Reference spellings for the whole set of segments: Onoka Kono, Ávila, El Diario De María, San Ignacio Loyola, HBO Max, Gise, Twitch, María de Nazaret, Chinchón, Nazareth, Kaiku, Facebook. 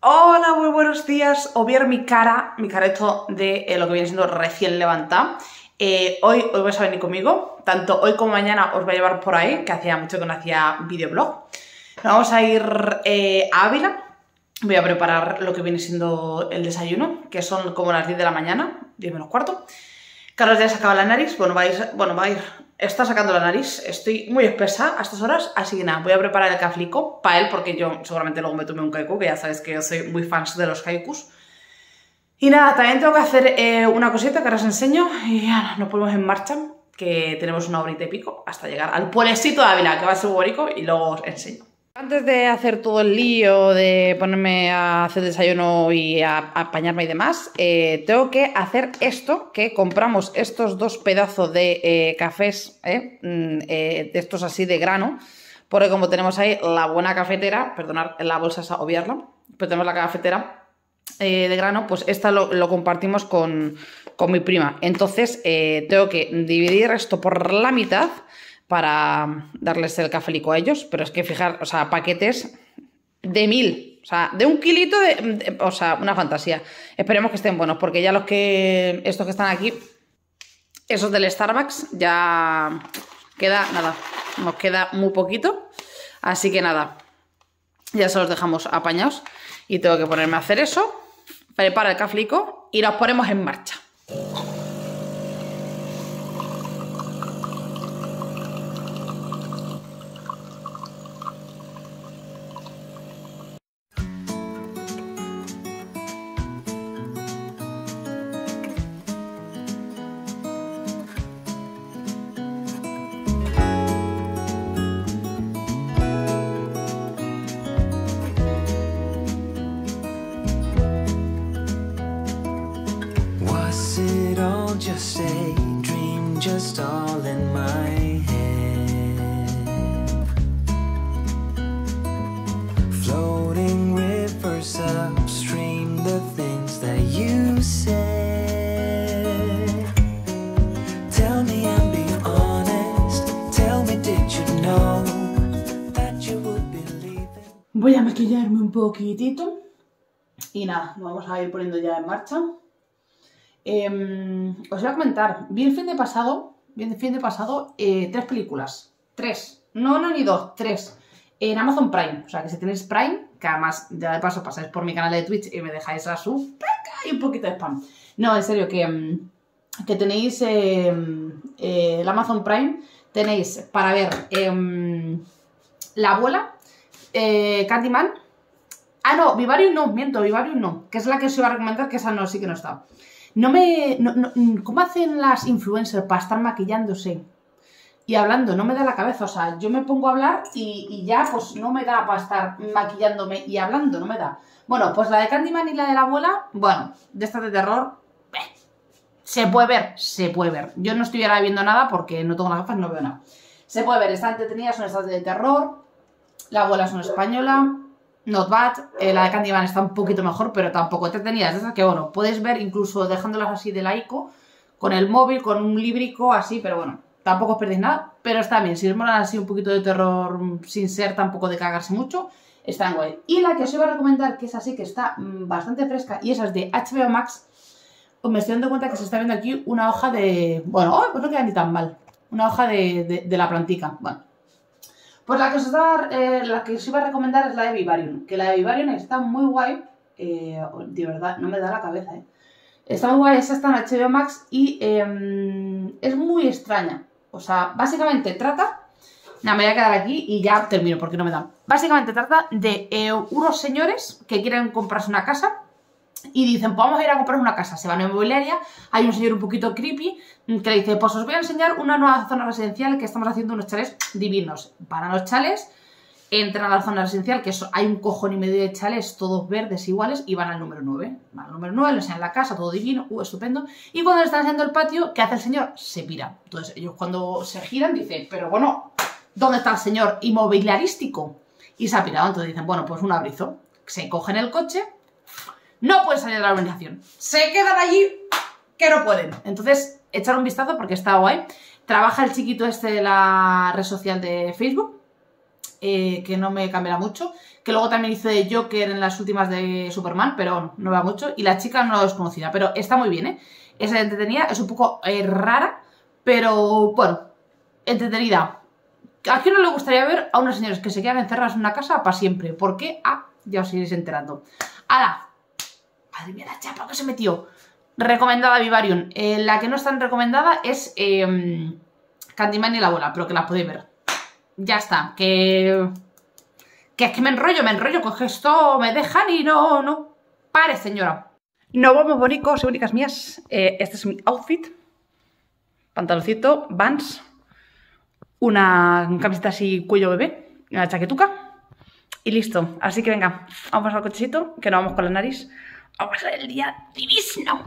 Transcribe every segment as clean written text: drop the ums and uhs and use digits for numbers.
Hola, muy buenos días. Os voy a ver mi careto de lo que viene siendo recién levantada. Hoy vais a venir conmigo, tanto hoy como mañana os voy a llevar por ahí, que hacía mucho que no hacía videoblog. Nos vamos a ir a Ávila. Voy a preparar lo que viene siendo el desayuno, que son como las 10 de la mañana, 10 menos cuarto. Carlos ya sacaba la nariz, está sacando la nariz, estoy muy espesa a estas horas, así que nada, voy a preparar el caflico para él, porque yo seguramente luego me tome un kaiku, que ya sabéis que yo soy muy fan de los kaikus. Y nada, también tengo que hacer una cosita que ahora os enseño y ya nos ponemos en marcha, que tenemos una horita y pico hasta llegar al pueblecito de Ávila, que va a ser bonito, y luego os enseño. Antes de hacer todo el lío de ponerme a hacer desayuno y a apañarme y demás, tengo que hacer esto, que compramos estos dos pedazos de cafés, estos así de grano, porque como tenemos ahí la buena cafetera, perdonad la bolsa esa, obviarla, pero tenemos la cafetera de grano, pues esta lo compartimos con mi prima. Entonces tengo que dividir esto por la mitad para darles el cafelico a ellos, pero es que fijar, o sea, paquetes de 1000, o sea, de un kilito, o sea, una fantasía. Esperemos que estén buenos, porque ya estos que están aquí, esos del Starbucks, ya queda nada, nos queda muy poquito, así que nada, ya se los dejamos apañados y tengo que ponerme a hacer eso, prepara el cafelico y nos ponemos en marcha. Just a dream, just all in my head. Floating rivers upstream, the things that you said. Tell me and be honest, tell me did you know that you would be leaving. Voy a maquillarme un poquitito y nada, nos vamos a ir poniendo ya en marcha. Os voy a comentar, vi el fin de pasado 3 películas, 3, no una ni dos, 3 en Amazon Prime, o sea que si tenéis Prime, que además ya de paso pasáis por mi canal de Twitch y me dejáis la sub y un poquito de spam, no, en serio, que tenéis el Amazon Prime, tenéis para ver La Abuela, Candyman, Vivarium no, que es la que os iba a recomendar, que esa no, sí que no está. ¿Cómo hacen las influencers para estar maquillándose y hablando? No me da la cabeza, o sea, yo me pongo a hablar y ya pues no me da para estar maquillándome y hablando, no me da. Bueno, pues la de Candyman y la de la abuela, bueno, de estas de terror, se puede ver. Yo no estoy ahora viendo nada porque no tengo las gafas, no veo nada. Se puede ver, están entretenidas, son estas de terror, la abuela es una española. Not bad, la de Candyman está un poquito mejor, pero tampoco entretenidas, esas que bueno, podéis ver incluso dejándolas así de laico, con el móvil, con un librico, así, pero bueno, tampoco os perdéis nada, pero está bien, si os mola así un poquito de terror sin ser tampoco de cagarse mucho, está en guay. Y la que os iba a recomendar, que es así, que está bastante fresca, y esa es de HBO Max, pues me estoy dando cuenta que se está viendo aquí una hoja de... Bueno, pues no queda ni tan mal, una hoja de la plantica, bueno. Pues la que os iba a recomendar es la de Vivarium, que la de Vivarium está muy guay, de verdad, no me da la cabeza, Está muy guay, esa está en HBO Max y es muy extraña, o sea, básicamente trata, nada, me voy a quedar aquí y ya termino porque no me da. Básicamente trata de unos señores que quieren comprarse una casa y dicen, pues vamos a ir a comprar una casa, se van a inmobiliaria, hay un señor un poquito creepy que le dice, pues os voy a enseñar una nueva zona residencial que estamos haciendo unos chalés divinos. Van a los chalés, entran a la zona residencial, que hay un cojón y medio de chalés, todos verdes iguales, y van al número 9. Van al número 9, le enseñan la casa, todo divino, estupendo. Y cuando le están enseñando el patio, ¿qué hace el señor? Se pira. Entonces ellos cuando se giran dicen, pero bueno, ¿dónde está el señor inmobiliarístico? Y se ha pirado, entonces dicen, bueno, pues un abrizo. Se cogen el coche... No pueden salir de la organización. Se quedan allí que no pueden. Entonces, echar un vistazo porque está guay. Trabaja el chiquito este de la red social de Facebook, que no me cambiará mucho. Que luego también hizo de Joker en las últimas de Superman, pero no va mucho. Y la chica no la desconocida, pero está muy bien, ¿eh? Es entretenida, es un poco rara, pero bueno, entretenida. ¿A quién no le gustaría ver a unos señores que se quedan encerrados en una casa para siempre? ¿Por qué? Ah, ya os iréis enterando. ¡Hala! ¡Madre mía, la chapa que se metió! Recomendada Vivarium. La que no es tan recomendada es Candyman y la bola, pero que la podéis ver. Ya está, que es que me enrollo, coge esto, me dejan y no. Pare, señora. No vamos, bonicos y únicas mías. Este es mi outfit. Pantaloncito, Vans, una camiseta así cuello bebé, una chaquetuca y listo. Así que venga, vamos al cochecito, que nos vamos con la nariz. Vamos a ver el día divino.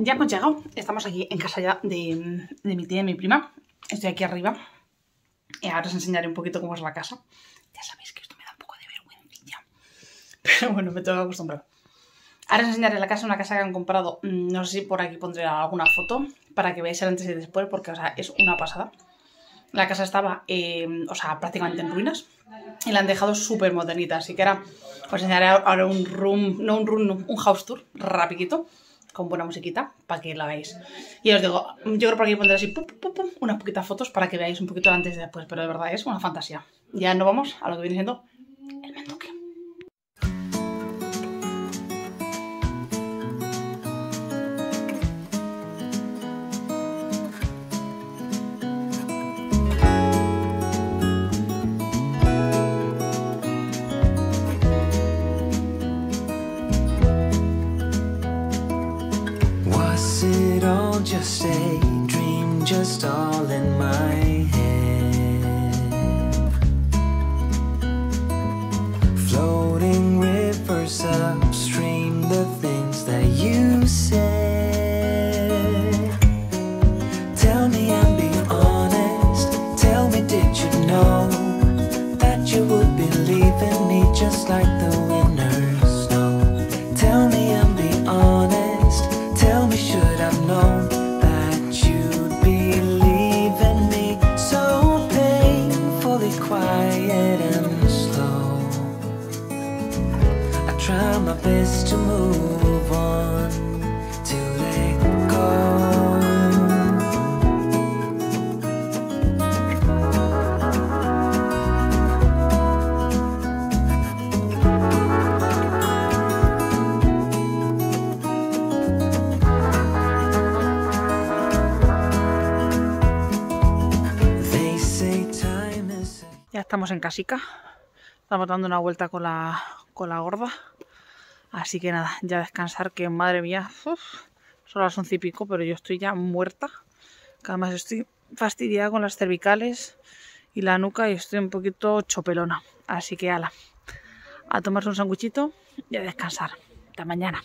Ya hemos llegado, estamos aquí en casa ya de mi tía y mi prima. Estoy aquí arriba y ahora os enseñaré un poquito cómo es la casa. Ya sabéis que esto me da un poco de vergüenza, pero bueno, me tengo que acostumbrar. Ahora os enseñaré la casa, una casa que han comprado. No sé si por aquí pondré alguna foto para que veáis el antes y después, porque o sea, es una pasada. La casa estaba o sea, prácticamente en ruinas y la han dejado súper modernita. Así que ahora os enseñaré ahora un house tour rapidito, con buena musiquita, para que la veáis. Y os digo, yo creo por aquí pondré así unas poquitas fotos para que veáis un poquito antes y después, pero de verdad es una fantasía. Ya nos vamos a lo que viene siendo el mentoque. Just a dream, just all in my head. Floating rivers upstream, the things that you said. Tell me and be honest, tell me did you know that you would be leaving me just like the winter's snow? Tell me and be honest, tell me should I've known to move on, to let go. Ya estamos en casica, estamos dando una vuelta con la gorda. Así que nada, ya descansar, que madre mía, son las 11 y pico, pero yo estoy ya muerta. Que además estoy fastidiada con las cervicales y la nuca y estoy un poquito chopelona. Así que ala, a tomarse un sanguchito y a descansar. Hasta mañana.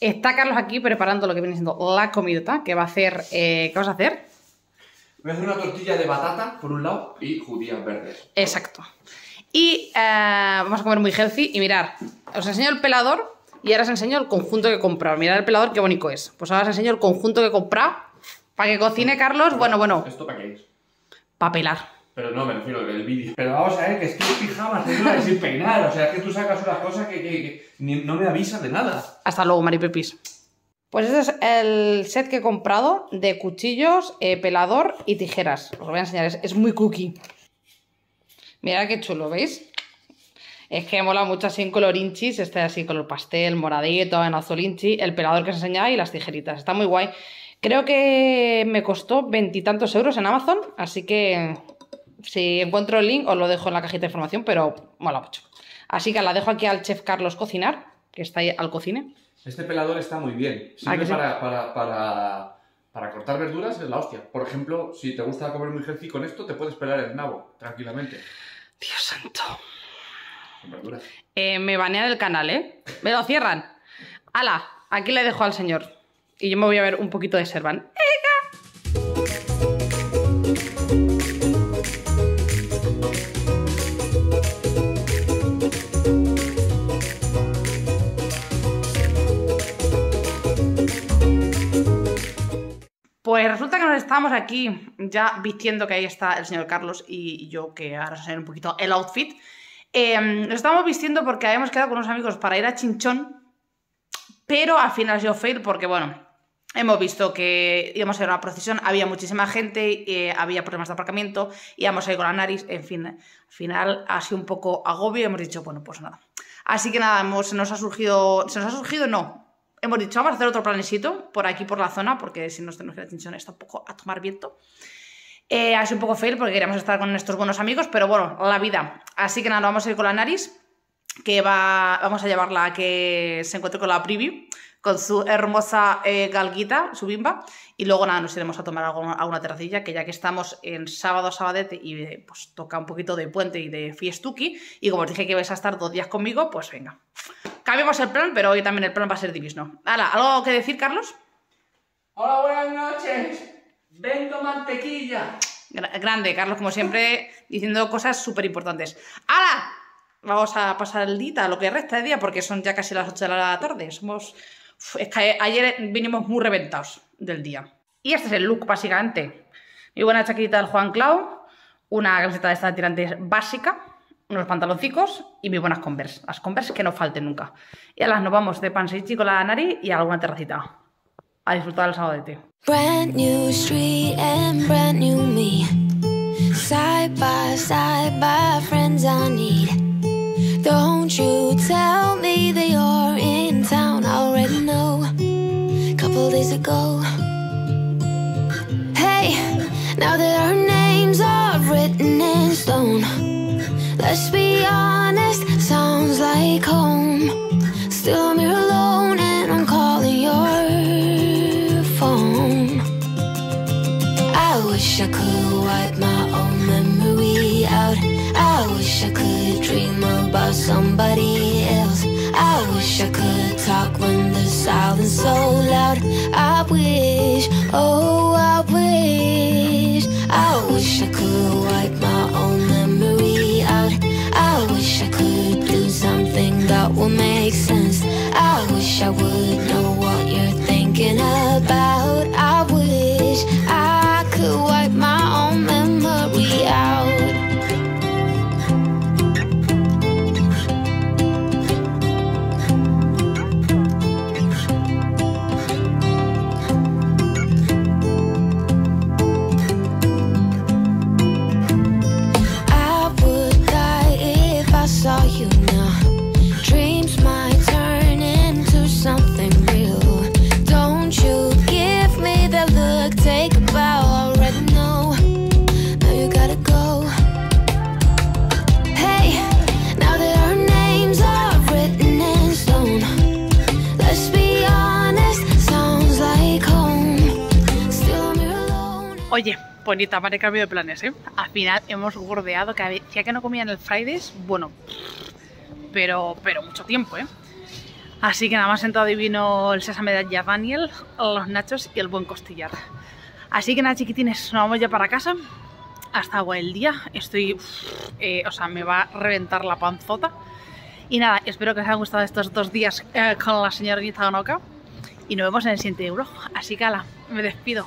Está Carlos aquí preparando lo que viene siendo la comidota, que va a hacer... ¿Qué vas a hacer? Voy a hacer una tortilla de batata, por un lado, y judías verdes. Exacto. Y vamos a comer muy healthy y mirad, os enseño el pelador y ahora os enseño el conjunto que he comprado. Mirad el pelador, qué bonito es. Pues ahora os enseño el conjunto que he comprado para que cocine Carlos. Bueno, bueno. ¿Esto para qué es? Para pelar. Pero no, me refiero al vídeo. Pero vamos a ver, que es que en pijamas, es sin peinar. O sea, es que tú sacas unas cosas que no me avisas de nada. Hasta luego, Maripepis. Pues este es el set que he comprado de cuchillos, pelador y tijeras. Os lo voy a enseñar, es muy cookie. Mirad qué chulo, ¿veis? Es que mola mucho así en color inchis, este así color pastel, moradito, en azul inchi, el pelador que os enseñaba y las tijeritas. Está muy guay. Creo que me costó 20 y tantos euros en Amazon, así que... Si encuentro el link os lo dejo en la cajita de información, pero mola mucho. Así que la dejo aquí al chef Carlos cocinar, que está ahí al cocine. Este pelador está muy bien. Sirve para cortar verduras, es la hostia. Por ejemplo, si te gusta comer muy healthy con esto, te puedes pelar el nabo tranquilamente. Dios santo. Con verduras. Me banean el canal, ¿eh? Me lo cierran. Ala, aquí le dejo al señor. Y yo me voy a ver un poquito de Servan. Pues resulta que nos estamos aquí ya vistiendo, que ahí está el señor Carlos y yo, que ahora os enseñaré un poquito el outfit. Nos estábamos vistiendo porque habíamos quedado con unos amigos para ir a Chinchón, pero al final yo fail porque, bueno, hemos visto que íbamos a ir a una procesión, había muchísima gente, había problemas de aparcamiento, íbamos a ir con la nariz, en fin, al final ha sido un poco agobio y hemos dicho, bueno, pues nada. Así que nada, hemos dicho, vamos a hacer otro planecito por aquí, por la zona, porque si nos tenemos que ir a Chinchón está un poco a tomar viento. Ha sido un poco fail porque queríamos estar con nuestros buenos amigos, pero bueno, la vida. Así que nada, vamos a ir con la nariz, que vamos a llevarla a que se encuentre con la preview, con su hermosa galguita, su bimba, y luego nada, nos iremos a tomar alguna terracilla, que ya que estamos en sábado, sabadete, y pues toca un poquito de puente y de fiestuki, y como os dije que vais a estar 2 días conmigo, pues venga. Cambiamos el plan, pero hoy también el plan va a ser divino. Hala, ¿algo que decir, Carlos? Hola, buenas noches. Vendo mantequilla. Grande, Carlos, como siempre, diciendo cosas súper importantes. ¡Hala! Vamos a pasar el día, lo que resta de día, porque son ya casi las 8 de la tarde. Somos... Es que ayer vinimos muy reventados del día. Y este es el look, básicamente. Mi buena chaquita del Juan Clau, una camiseta de estas tirantes básica, unos pantaloncicos y mis buenas Converse. Las Converse que no falten nunca. Y a las nos vamos de panseichi con la nariz y a alguna terracita. A disfrutar del sábado de té. Brand new street and brand new me. Side by friends I need. Don't you tell me they are in town. I already know. Couple days ago. Hey, now that our names are written in stone. Let's be honest, sounds like home. Still I'm here alone and I'm calling your phone. I wish I could wipe my own memory out. I wish I could dream about somebody else. I wish I could talk when the silence is so loud. I wish, oh I wish. I wish I could wipe my own memory. I wish I could do something that would make sense. I wish I would know what you're thinking about. I wish I could wipe my own memory out. Oye, bonita, vale, cambio de planes, ¿eh? Al final hemos gordeado, que decía que no comía en el Fridays, bueno, pero mucho tiempo, ¿eh? Así que nada más sentado adivino el sésame de Javaniel, los nachos y el buen costillar. Así que nada, chiquitines, nos vamos ya para casa. Hasta agua el día. Estoy... o sea, me va a reventar la panzota. Y nada, espero que os hayan gustado estos 2 días con la señorita Onoka. Y nos vemos en el siguiente euro. Así que ala, me despido.